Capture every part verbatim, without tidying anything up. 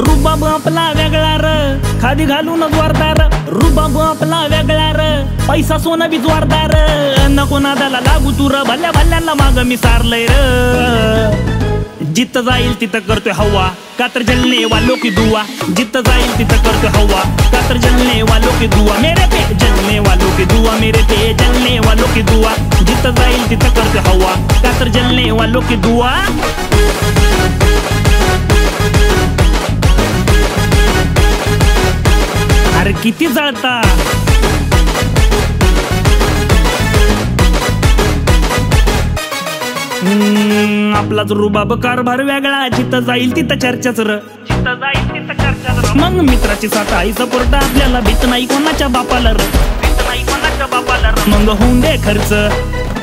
रुबाब आपला वेगळा र खादी घालून द्वारदार रुबाब आपला वेगळा र पैसा सोनं बी जोरदार न कोणाला लागू तू र भल्या भल्याला माग मी सारलय र जित जाईल तिथं करतोय हवा कातर जलने वालों की दुआ जित जाईल तिथं करतोय हवा कातर जलने वालों की दुआ मेरे पे जलने वालों की दुआ मेरे पे जलने वालों की दुआ जित जाईल तिथं करतोय हवा कातर जलने वालों की दुआ किती जळता आपलाच रुबाब कारभार वेगळा जिथं जाईल तिथं चर्चाच र जिथं जाईल तिथं चर्चाच मग मित्राची साथ आई सपोर्ट आपल्याला भीत नाही कोणाच्या बापाला र भीत नाही कोणाच्या बापाला र मग होऊन दे खर्च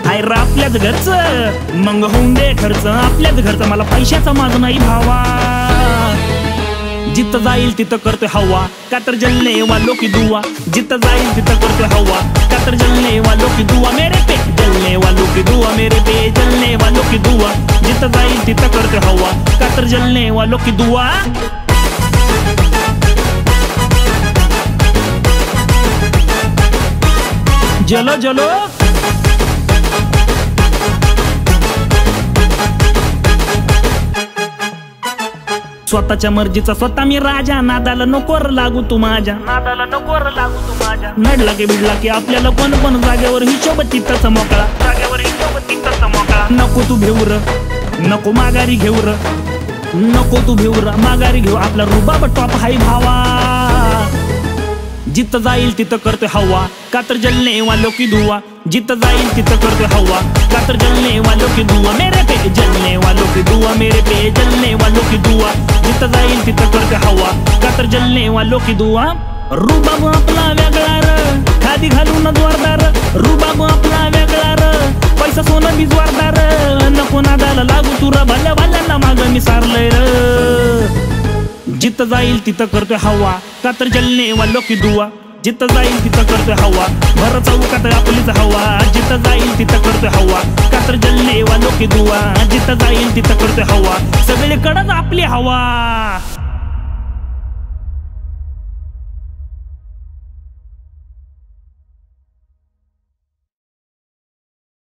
हाय र आपल्याच घरचं मग होऊन दे खर्च आपल्याच घरचं मला पैशाचा माझ नाही भावा जित जाईल तिथं करतोय हवा कातर जलने वालों की दुआ जित जाईल तिथं करतोय हवा कातर जलने वालों की दुआ मेरे पे जलने वालों की दुआ मेरे पे जलने वालों की दुआ जित जाईल तिथं करतोय हवा कातर जलने वालों की दुआ जलो जलो स्वतःच्या मर्जीचा स्वतः मी राजा नादाला नको र लागू तू माझ्या नादाला नको र लागू तू माझ्या नडला की बिडला की आपल्याला कोण पण जागेवर हिशोब तिथंच मोकळा जागेवर हिशोब तिथंच मोकळा नको तू भेऊर नको माघारी घेऊर नको तू भेऊर माघारी घेऊ आपला रुबाब टॉप हाय भावा जित जाईल तिथं करतोय हवा कातर जलने वालों की दुआ जित जाईल तिथं करतोय हवा कातर जलने वालों की दुआ मेरे पे जलने वालों की दुआ मेरे पे जलने वालों की दुआ जित जाईल तिथं करतोय हवा कातर जलने वालों की दुआ रुबाब आपला वेगळा र खादी घालून जोरदार रुबाब आपला वेगळा र पैसा सोनं बी जोरदार न कोणाला लागू तू र भल्या भल्याला माग मी सारलय र जित जाईल तिथं करतोय हवा कातर जलने वालों की दुआ जित जाईल तिथं करतोय हवा भर चौकात आपलीच हवा जित जाईल तिथं करतोय हवा कातर जलने वालों की दुआ जित जाईल तिथं करतोय हवा सगळीकडे आपली हवा।